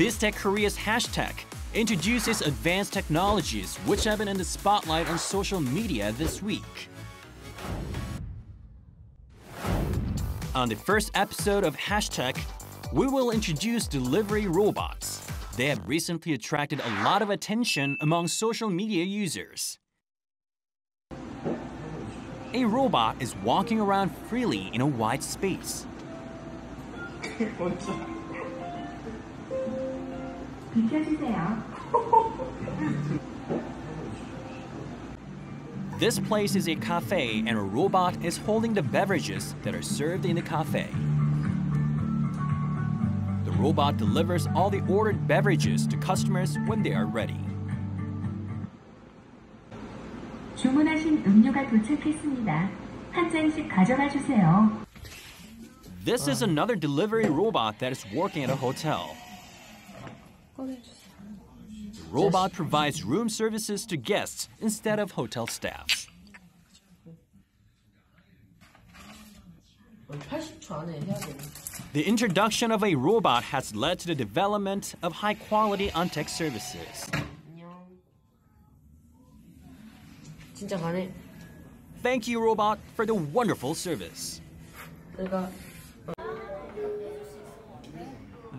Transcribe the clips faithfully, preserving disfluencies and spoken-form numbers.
BizTech Korea's Hashtag introduces advanced technologies which have been in the spotlight on social media this week. On the first episode of Hashtag, we will introduce delivery robots. They have recently attracted a lot of attention among social media users. A robot is walking around freely in a wide space. This place is a cafe, and a robot is holding the beverages that are served in the cafe. The robot delivers all the ordered beverages to customers when they are ready. This is another delivery robot that is working at a hotel. The robot provides room services to guests instead of hotel staff. The introduction of a robot has led to the development of high-quality on-tech services. Thank you, robot, for the wonderful service.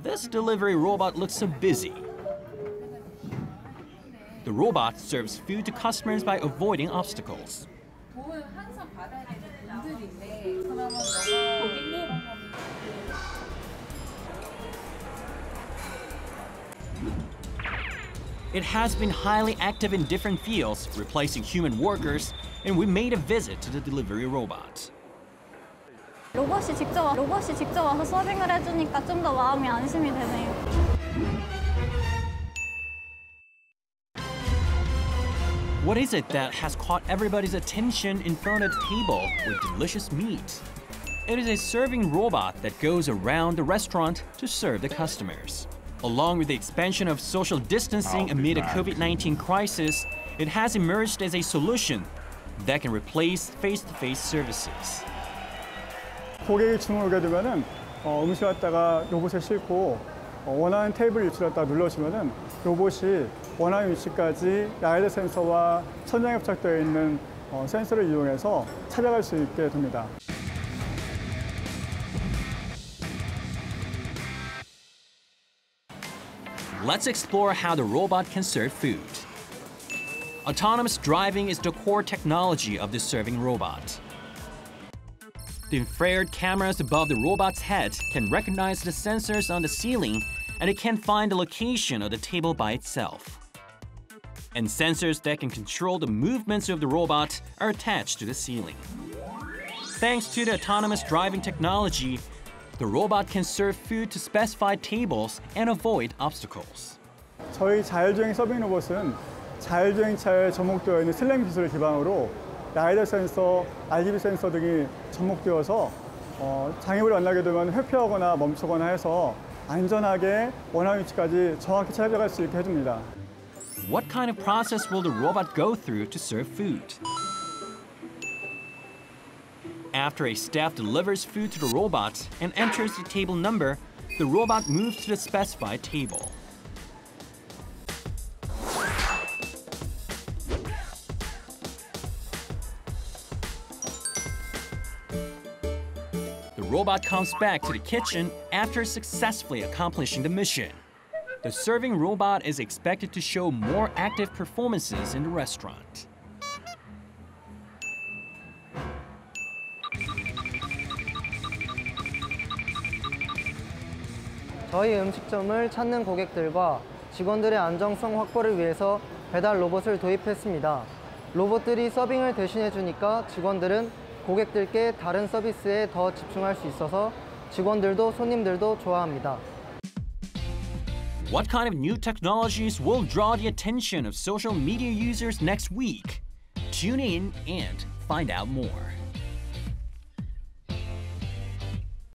This delivery robot looks so busy. The robot serves food to customers by avoiding obstacles. It has been highly active in different fields, replacing human workers, and we made a visit to the delivery robot. 로봇이 직접 로봇이 직접 와서 서빙을 해주니까 좀 더 마음이 안심이 되네요. What is it that has caught everybody's attention in front of the table with delicious meat? It is a serving robot that goes around the restaurant to serve the customers. Along with the expansion of social distancing amid a COVID nineteen crisis, it has emerged as a solution that can replace face-to-face services. 고객이 주문을 오게 되면은 어, 음식 갖다가 로봇에 싣고 어, 원하는 테이블 위치를 갖다 눌러주면은 로봇이 원하는 위치까지 라이더 센서와 천장에 부착되어 있는 어, 센서를 이용해서 찾아갈 수 있게 됩니다. Let's explore how the robot can serve food. Autonomous driving is the core technology of the serving robot. The infrared cameras above the robot's head can recognize the sensors on the ceiling, and it can find the location of the table by itself. And sensors that can control the movements of the robot are attached to the ceiling. Thanks to the autonomous driving technology, the robot can serve food to specified tables and avoid obstacles. 저희 자율주행 서빙 로봇은 자율주행 차에 접목되어 있는 슬램 기술을 기반으로 라이더 센서, 알지비 센서 등이 접목되어서 어, 장애물을 만나게 되면 회피하거나 멈추거나 해서 안전하게 원하는 위치까지 정확히 찾아갈 수 있게 해줍니다. What kind of process will the robot go through to serve food? After a staff delivers food to the robot and enters the table number, the robot moves to the specified table. The robot comes back to the kitchen after successfully accomplishing the mission. The serving robot is expected to show more active performances in the restaurant. 저희 음식점을 찾는 고객들과 직원들의 안정성 확보를 위해서 배달 로봇을 도입했습니다. 로봇들이 서빙을 대신해 주니까 직원들은 고객들께 다른 서비스에 더 집중할 수 있어서 직원들도 손님들도 좋아합니다. What kind of new technologies will draw the attention of social media users next week? Tune in and find out more.